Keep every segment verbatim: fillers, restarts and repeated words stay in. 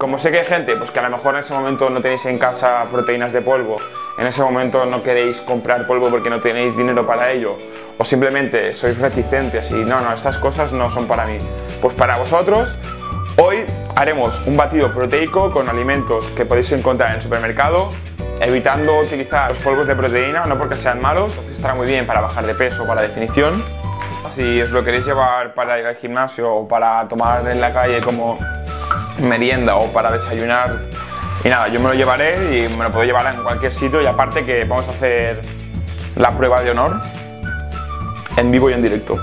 Como sé que hay gente pues que a lo mejor en ese momento no tenéis en casa proteínas de polvo, en ese momento no queréis comprar polvo porque no tenéis dinero para ello, o simplemente sois reticentes y no, no, estas cosas no son para mí, pues para vosotros hoy haremos un batido proteico con alimentos que podéis encontrar en el supermercado, evitando utilizar los polvos de proteína, no porque sean malos, estará muy bien para bajar de peso, para definición. Si os lo queréis llevar para ir al gimnasio o para tomar en la calle como merienda o para desayunar, y nada, yo me lo llevaré y me lo puedo llevar en cualquier sitio. Y aparte que vamos a hacer la prueba de honor en vivo y en directo.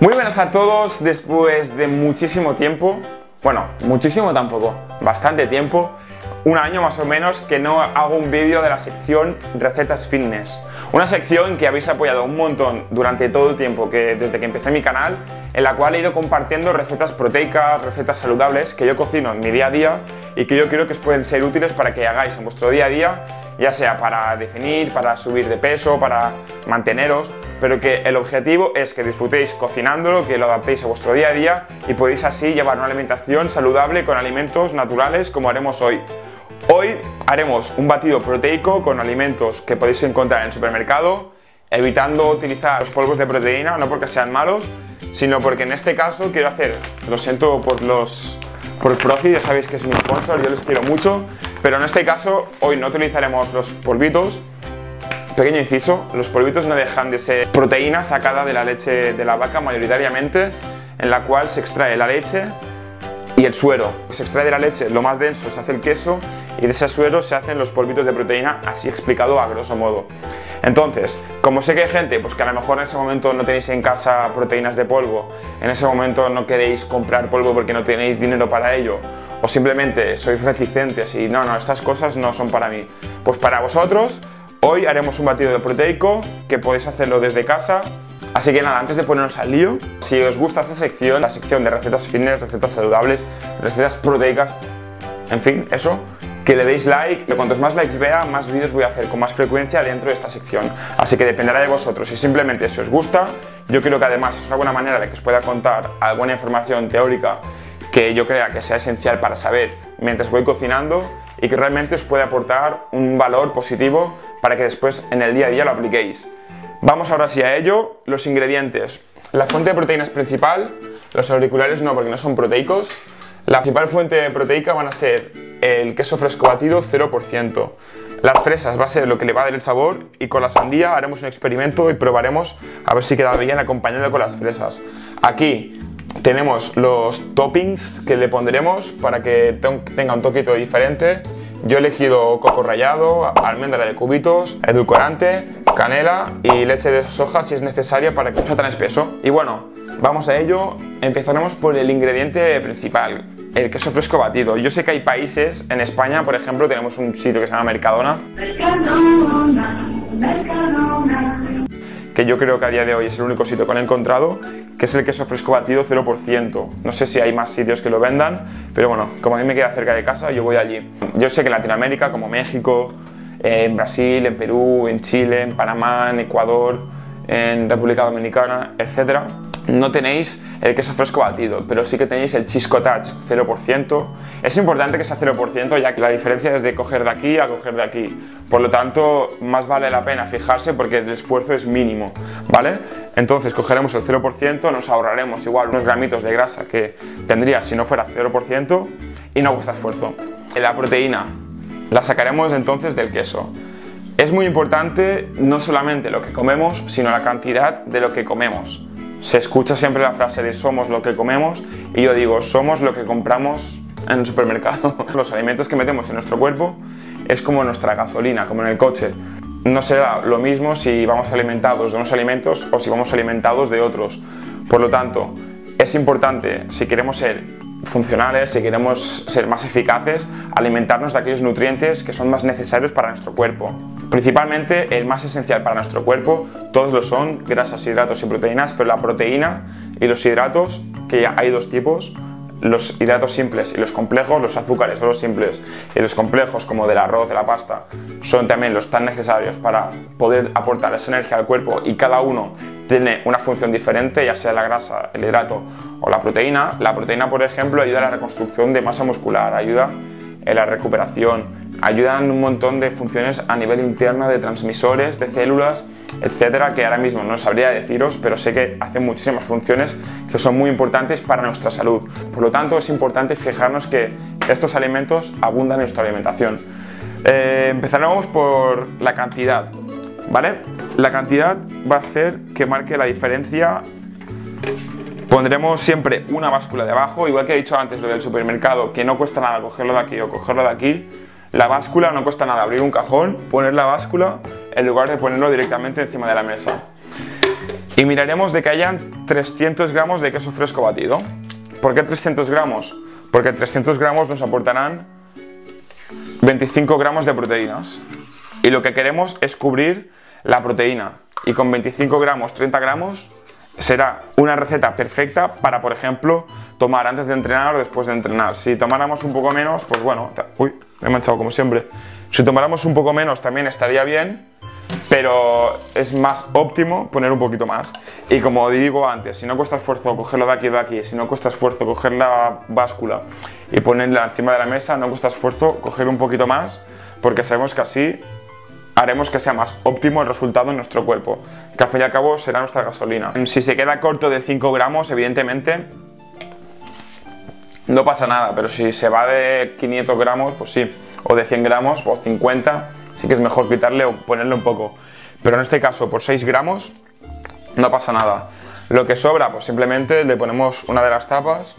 Muy buenas a todos, después de muchísimo tiempo, bueno, muchísimo tampoco, bastante tiempo, un año más o menos que no hago un vídeo de la sección Recetas Fitness. Una sección que habéis apoyado un montón durante todo el tiempo, que desde que empecé mi canal, en la cual he ido compartiendo recetas proteicas, recetas saludables que yo cocino en mi día a día y que yo creo que os pueden ser útiles para que hagáis en vuestro día a día, ya sea para definir, para subir de peso, para manteneros, pero que el objetivo es que disfrutéis cocinándolo, que lo adaptéis a vuestro día a día y podéis así llevar una alimentación saludable con alimentos naturales como haremos hoy. Hoy haremos un batido proteico con alimentos que podéis encontrar en el supermercado, evitando utilizar los polvos de proteína, no porque sean malos, sino porque en este caso quiero hacer, lo siento por los... por Profi, ya sabéis que es mi sponsor, yo les quiero mucho, pero en este caso hoy no utilizaremos los polvitos. Pequeño inciso, los polvitos no dejan de ser proteína sacada de la leche de la vaca mayoritariamente, en la cual se extrae la leche y el suero. Se extrae de la leche lo más denso, se hace el queso, y de ese suero se hacen los polvitos de proteína, así explicado a grosso modo. Entonces, como sé que hay gente pues que a lo mejor en ese momento no tenéis en casa proteínas de polvo, en ese momento no queréis comprar polvo porque no tenéis dinero para ello, o simplemente sois reticentes y no, no, estas cosas no son para mí, pues para vosotros hoy haremos un batido de proteico que podéis hacerlo desde casa. Así que nada, antes de ponernos al lío, si os gusta esta sección, la sección de recetas fitness, recetas saludables, recetas proteicas, en fin, eso, que le deis like, que cuantos más likes vea, más vídeos voy a hacer con más frecuencia dentro de esta sección. Así que dependerá de vosotros, si simplemente si os gusta, yo creo que además es una buena manera de que os pueda contar alguna información teórica que yo crea que sea esencial para saber mientras voy cocinando y que realmente os puede aportar un valor positivo para que después en el día a día lo apliquéis. Vamos ahora sí a ello, los ingredientes. La fuente de proteínas principal, los auriculares no porque no son proteicos. La principal fuente proteica van a ser el queso fresco batido cero por ciento. Las fresas va a ser lo que le va a dar el sabor y con la sandía haremos un experimento y probaremos a ver si queda bien acompañado con las fresas. Aquí tenemos los toppings que le pondremos para que tenga un toquito diferente. Yo he elegido coco rallado, almendra de cubitos, edulcorante, canela y leche de soja si es necesaria para que no sea tan espeso. Y bueno, vamos a ello. Empezaremos por el ingrediente principal, el queso fresco batido. Yo sé que hay países, en España por ejemplo tenemos un sitio que se llama Mercadona, Mercadona, Mercadona, que yo creo que a día de hoy es el único sitio que lo he encontrado, que es el queso fresco batido cero por ciento. No sé si hay más sitios que lo vendan, pero bueno, como a mí me queda cerca de casa, yo voy allí. Yo sé que en Latinoamérica, como México, en Brasil, en Perú, en Chile, en Panamá, en Ecuador, en República Dominicana, etcétera, no tenéis el queso fresco batido, pero sí que tenéis el Chisco Touch cero por ciento. Es importante que sea cero por ciento ya que la diferencia es de coger de aquí a coger de aquí. Por lo tanto, más vale la pena fijarse porque el esfuerzo es mínimo, ¿vale? Entonces cogeremos el cero por ciento, nos ahorraremos igual unos gramitos de grasa que tendría si no fuera cero por ciento y no cuesta esfuerzo. La proteína la sacaremos entonces del queso. Es muy importante no solamente lo que comemos, sino la cantidad de lo que comemos. Se escucha siempre la frase de somos lo que comemos y yo digo somos lo que compramos en el supermercado. Los alimentos que metemos en nuestro cuerpo es como nuestra gasolina, como en el coche. No será lo mismo si vamos alimentados de unos alimentos o si vamos alimentados de otros. Por lo tanto, es importante, si queremos ser funcionales, si queremos ser más eficaces, alimentarnos de aquellos nutrientes que son más necesarios para nuestro cuerpo. Principalmente el más esencial para nuestro cuerpo, todos lo son, grasas, hidratos y proteínas, pero la proteína y los hidratos, que hay dos tipos, los hidratos simples y los complejos, los azúcares son los simples y los complejos como del arroz, de la pasta, son también los tan necesarios para poder aportar esa energía al cuerpo, y cada uno tiene una función diferente, ya sea la grasa, el hidrato o la proteína. La proteína, por ejemplo, ayuda a la reconstrucción de masa muscular, ayuda en la recuperación, ayudan un montón de funciones a nivel interno, de transmisores, de células, etcétera, que ahora mismo no sabría deciros, pero sé que hacen muchísimas funciones que son muy importantes para nuestra salud. Por lo tanto, es importante fijarnos que estos alimentos abundan en nuestra alimentación. Eh, empezaremos por la cantidad, ¿vale? La cantidad va a hacer que marque la diferencia. Pondremos siempre una báscula debajo, igual que he dicho antes lo del supermercado, que no cuesta nada cogerlo de aquí o cogerlo de aquí. La báscula no cuesta nada, abrir un cajón, poner la báscula en lugar de ponerlo directamente encima de la mesa. Y miraremos de que hayan trescientos gramos de queso fresco batido. ¿Por qué trescientos gramos? Porque trescientos gramos nos aportarán veinticinco gramos de proteínas. Y lo que queremos es cubrir la proteína. Y con veinticinco gramos, treinta gramos, será una receta perfecta para, por ejemplo, tomar antes de entrenar o después de entrenar. Si tomáramos un poco menos, pues bueno, uy, me he manchado como siempre. Si tomáramos un poco menos también estaría bien, pero es más óptimo poner un poquito más. Y como digo antes, si no cuesta esfuerzo cogerlo de aquí o de aquí, si no cuesta esfuerzo coger la báscula y ponerla encima de la mesa, no cuesta esfuerzo coger un poquito más, porque sabemos que así haremos que sea más óptimo el resultado en nuestro cuerpo, que al fin y al cabo será nuestra gasolina. Si se queda corto de cinco gramos, evidentemente no pasa nada, pero si se va de quinientos gramos, pues sí, o de cien gramos, o cincuenta, sí que es mejor quitarle o ponerle un poco. Pero en este caso, por seis gramos, no pasa nada. Lo que sobra, pues simplemente le ponemos una de las tapas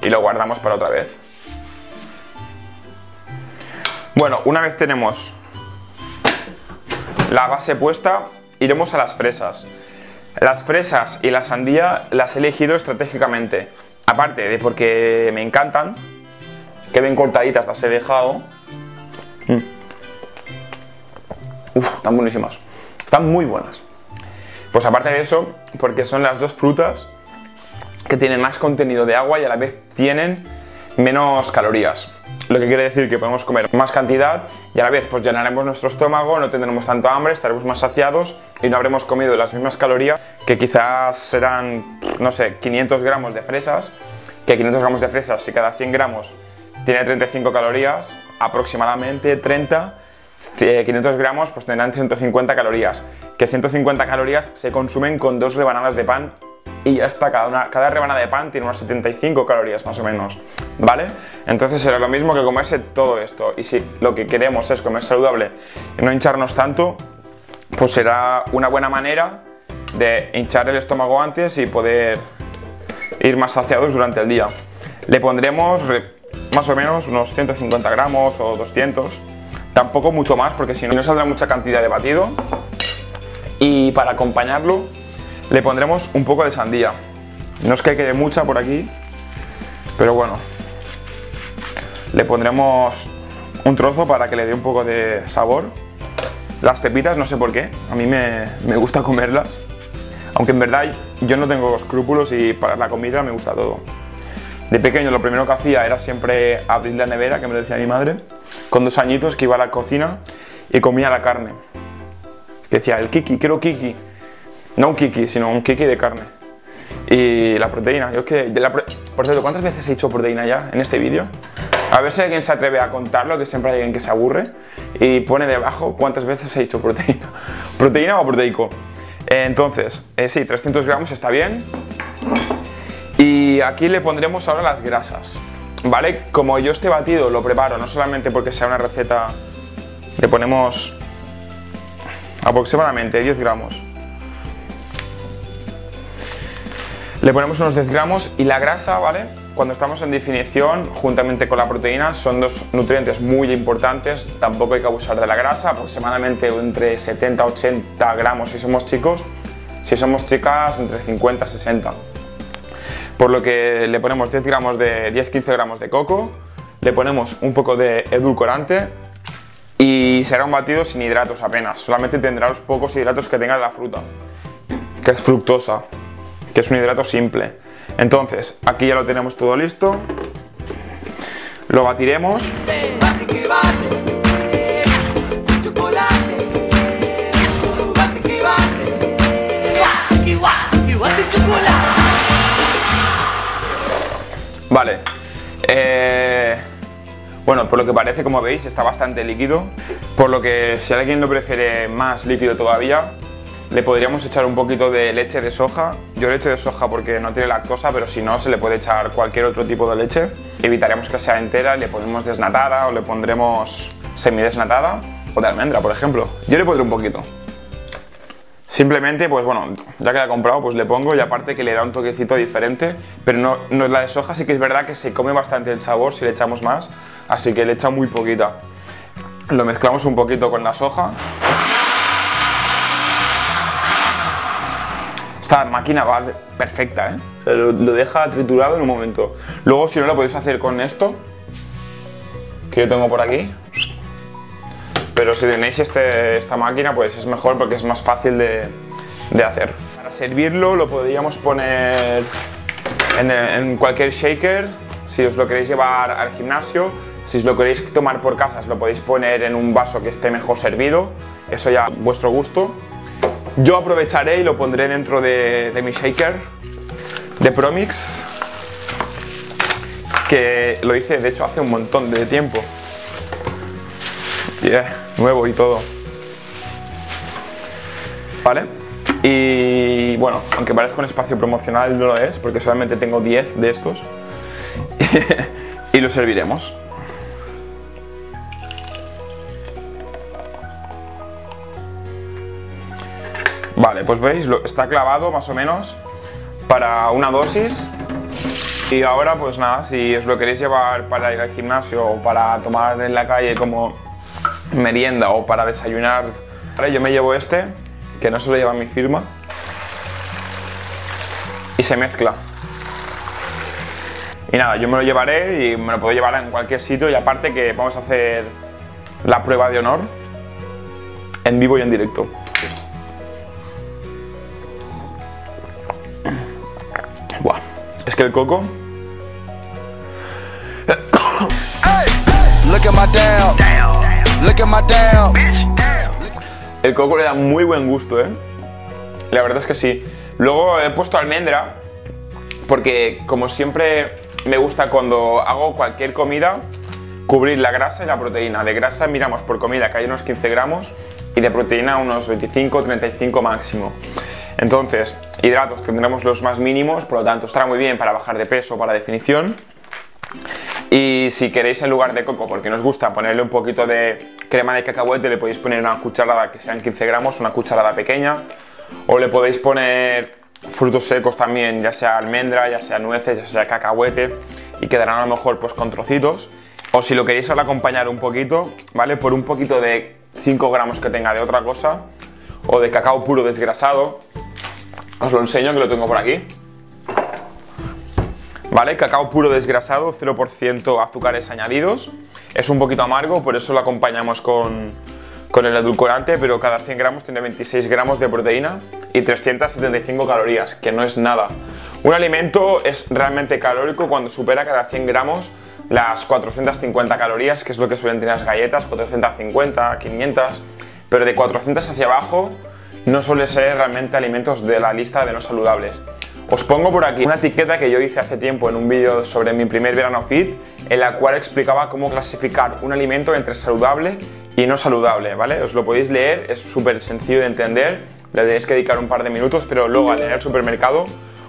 y lo guardamos para otra vez. Bueno, una vez tenemos la base puesta, iremos a las fresas. Las fresas y la sandía las he elegido estratégicamente, aparte de porque me encantan, que bien cortaditas las he dejado. Uf, están buenísimas, están muy buenas. Pues aparte de eso, porque son las dos frutas que tienen más contenido de agua y a la vez tienen menos calorías. Lo que quiere decir que podemos comer más cantidad y a la vez pues llenaremos nuestro estómago, no tendremos tanto hambre, estaremos más saciados y no habremos comido las mismas calorías, que quizás serán, no sé, quinientos gramos de fresas, que quinientos gramos de fresas, si cada cien gramos tiene treinta y cinco calorías, aproximadamente treinta, quinientos gramos pues tendrán ciento cincuenta calorías, que ciento cincuenta calorías se consumen con dos rebanadas de pan. Y ya está, cada, una, cada rebanada de pan tiene unas setenta y cinco calorías más o menos, ¿vale? Entonces será lo mismo que comerse todo esto. Y si lo que queremos es comer saludable y no hincharnos tanto, pues será una buena manera de hinchar el estómago antes y poder ir más saciados durante el día. Le pondremos más o menos unos ciento cincuenta gramos o doscientos, tampoco mucho más, porque si no, no saldrá mucha cantidad de batido. Y para acompañarlo le pondremos un poco de sandía. No es que quede mucha por aquí, pero bueno, le pondremos un trozo para que le dé un poco de sabor. Las pepitas, no sé por qué, a mí me, me gusta comerlas, aunque en verdad yo no tengo escrúpulos y para la comida me gusta todo. De pequeño lo primero que hacía era siempre abrir la nevera, que me lo decía mi madre, con dos añitos, que iba a la cocina y comía la carne. Que decía, el kiki, quiero kiki. No un kiki, sino un kiki de carne. Y la proteína, yo es que... De la pro... Por cierto, ¿cuántas veces he dicho proteína ya en este vídeo? A ver si alguien se atreve a contarlo, que siempre hay alguien que se aburre y pone debajo cuántas veces he dicho proteína. ¿Proteína o proteico? Entonces, eh, sí, trescientos gramos está bien. Y aquí le pondremos ahora las grasas, ¿vale? Como yo este batido lo preparo, no solamente porque sea una receta, le ponemos aproximadamente diez gramos. Le ponemos unos diez gramos y la grasa, ¿vale? Cuando estamos en definición, juntamente con la proteína, son dos nutrientes muy importantes. Tampoco hay que abusar de la grasa, aproximadamente entre setenta a ochenta gramos si somos chicos. Si somos chicas, entre cincuenta a sesenta. Por lo que le ponemos diez gramos de diez a quince gramos de coco, le ponemos un poco de edulcorante y será un batido sin hidratos apenas. Solamente tendrá los pocos hidratos que tenga la fruta, que es fructosa, que es un hidrato simple. Entonces, aquí ya lo tenemos todo listo. Lo batiremos. Vale. Eh, bueno, por lo que parece, como veis, está bastante líquido. Por lo que si alguien lo prefiere más líquido todavía, le podríamos echar un poquito de leche de soja. Yo leche de soja porque no tiene lactosa, pero si no se le puede echar cualquier otro tipo de leche. Evitaremos que sea entera, le ponemos desnatada o le pondremos semidesnatada o de almendra, por ejemplo. Yo le pondré un poquito. Simplemente, pues bueno, ya que la he comprado, pues le pongo, y aparte que le da un toquecito diferente, pero no, no es la de soja, sí que es verdad que se come bastante el sabor si le echamos más, así que le echa muy poquita. Lo mezclamos un poquito con la soja. Esta máquina va perfecta, ¿eh? O sea, lo, lo deja triturado en un momento. Luego, si no, lo podéis hacer con esto que yo tengo por aquí. Pero si tenéis este, esta máquina, pues es mejor porque es más fácil de, de hacer. Para servirlo lo podríamos poner en, en cualquier shaker. Si os lo queréis llevar al gimnasio, si os lo queréis tomar por casas, lo podéis poner en un vaso que esté mejor servido. Eso ya a vuestro gusto. Yo aprovecharé y lo pondré dentro de, de mi shaker de Promix, que lo hice de hecho hace un montón de tiempo. Yeah, nuevo y todo. Vale. Y bueno, aunque parezca un espacio promocional, no lo es, porque solamente tengo diez de estos. Y lo serviremos. Vale, pues veis, está clavado más o menos para una dosis. Y ahora pues nada, si os lo queréis llevar para ir al gimnasio o para tomar en la calle como merienda o para desayunar. Ahora yo me llevo este, que no se lo lleva mi firma, y se mezcla. Y nada, yo me lo llevaré y me lo puedo llevar en cualquier sitio, y aparte que vamos a hacer la prueba de honor en vivo y en directo. Es que el coco. El coco le da muy buen gusto, ¿eh? La verdad es que sí. Luego he puesto almendra porque, como siempre, me gusta cuando hago cualquier comida cubrir la grasa y la proteína. De grasa miramos por comida que hay unos quince gramos y de proteína unos veinticinco a treinta y cinco máximo. Entonces, hidratos tendremos los más mínimos, por lo tanto estará muy bien para bajar de peso, para definición. Y si queréis, en lugar de coco, porque nos gusta ponerle un poquito de crema de cacahuete, le podéis poner una cucharada que sean quince gramos, una cucharada pequeña. O le podéis poner frutos secos también, ya sea almendra, ya sea nueces, ya sea cacahuete, y quedarán a lo mejor pues con trocitos. O si lo queréis ahora acompañar un poquito, ¿vale? Por un poquito de cinco gramos que tenga de otra cosa, o de cacao puro desgrasado. Os lo enseño, que lo tengo por aquí. Vale, cacao puro desgrasado, cero por ciento azúcares añadidos. Es un poquito amargo, por eso lo acompañamos con, con el edulcorante, pero cada cien gramos tiene veintiséis gramos de proteína y trescientas setenta y cinco calorías, que no es nada. Un alimento es realmente calórico cuando supera cada cien gramos las cuatrocientas cincuenta calorías, que es lo que suelen tener las galletas, cuatrocientas cincuenta, quinientas, pero de cuatrocientas hacia abajo no suele ser realmente alimentos de la lista de no saludables. Os pongo por aquí una etiqueta que yo hice hace tiempo en un vídeo sobre mi primer verano fit, en la cual explicaba cómo clasificar un alimento entre saludable y no saludable, ¿vale? Os lo podéis leer, es súper sencillo de entender, le tenéis que dedicar un par de minutos, pero luego al ir al supermercado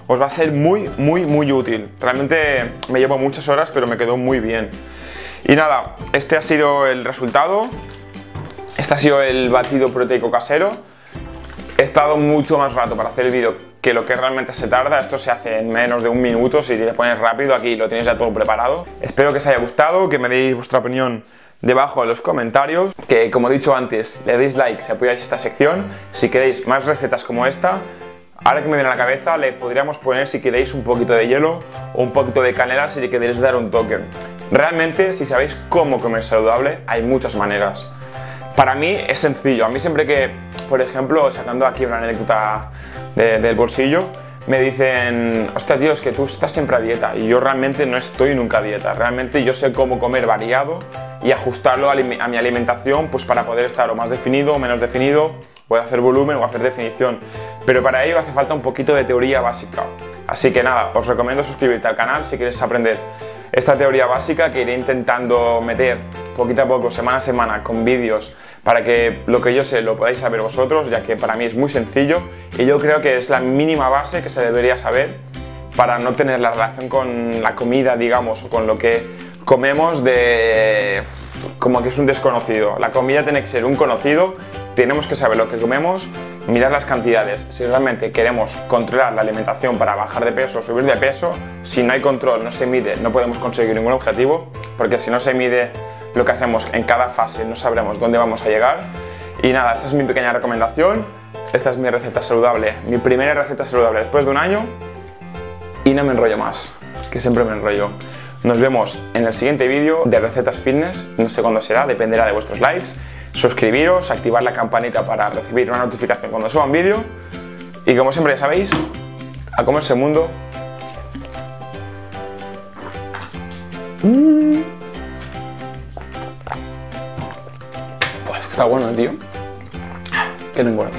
os va a ser muy, muy, muy útil. Realmente me llevo muchas horas, pero me quedó muy bien. Y nada, este ha sido el resultado. Este ha sido el batido proteico casero. He estado mucho más rato para hacer el vídeo que lo que realmente se tarda. Esto se hace en menos de un minuto, si te pones rápido. Aquí lo tenéis ya todo preparado. Espero que os haya gustado, que me deis vuestra opinión debajo en los comentarios, que, como he dicho antes, le deis like si apoyáis esta sección. Si queréis más recetas como esta, ahora que me viene a la cabeza, le podríamos poner, si queréis, un poquito de hielo o un poquito de canela si le queréis dar un toque. Realmente, si sabéis cómo comer saludable, hay muchas maneras. Para mí es sencillo. A mí siempre que, por ejemplo, sacando aquí una anécdota de, del bolsillo, me dicen, hostia, tío, es que tú estás siempre a dieta, y yo realmente no estoy nunca a dieta, realmente yo sé cómo comer variado y ajustarlo a, a mi alimentación, pues para poder estar o más definido o menos definido, voy a hacer volumen o hacer definición, pero para ello hace falta un poquito de teoría básica, así que nada, os recomiendo suscribirte al canal si quieres aprender esta teoría básica que iré intentando meter poquito a poco, semana a semana, con vídeos para que lo que yo sé lo podáis saber vosotros, ya que para mí es muy sencillo y yo creo que es la mínima base que se debería saber para no tener la relación con la comida, digamos, o con lo que comemos de... como que es un desconocido. La comida tiene que ser un conocido, tenemos que saber lo que comemos, mirar las cantidades. Si realmente queremos controlar la alimentación para bajar de peso o subir de peso, si no hay control, no se mide, no podemos conseguir ningún objetivo, porque si no se mide lo que hacemos en cada fase no sabremos dónde vamos a llegar. Y nada, esta es mi pequeña recomendación, esta es mi receta saludable, mi primera receta saludable después de un año, y no me enrollo más, que siempre me enrollo. Nos vemos en el siguiente vídeo de recetas fitness, no sé cuándo será, dependerá de vuestros likes. Suscribiros, activar la campanita para recibir una notificación cuando suba un vídeo. Y como siempre ya sabéis, a comerse el mundo. Mm. Pues está bueno, tío. Que no engorda.